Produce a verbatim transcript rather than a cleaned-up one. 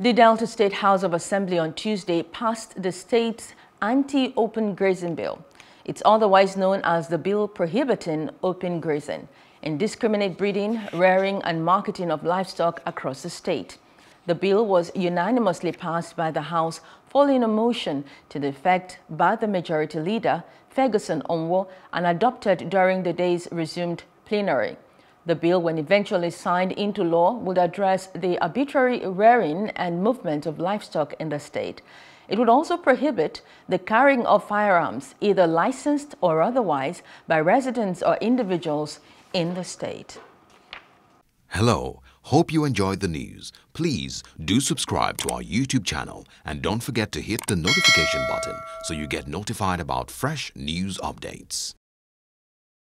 The Delta State House of Assembly on Tuesday passed the state's anti-open grazing bill. It's otherwise known as the bill prohibiting open grazing, indiscriminate breeding, rearing and marketing of livestock across the state. The bill was unanimously passed by the House following a motion to the effect by the Majority Leader, Ferguson Onwo, and adopted during the day's resumed plenary. The bill, when eventually signed into law, would address the arbitrary rearing and movement of livestock in the state. It would also prohibit the carrying of firearms, either licensed or otherwise, by residents or individuals in the state. Hello, hope you enjoyed the news. Please do subscribe to our YouTube channel and don't forget to hit the notification button so you get notified about fresh news updates.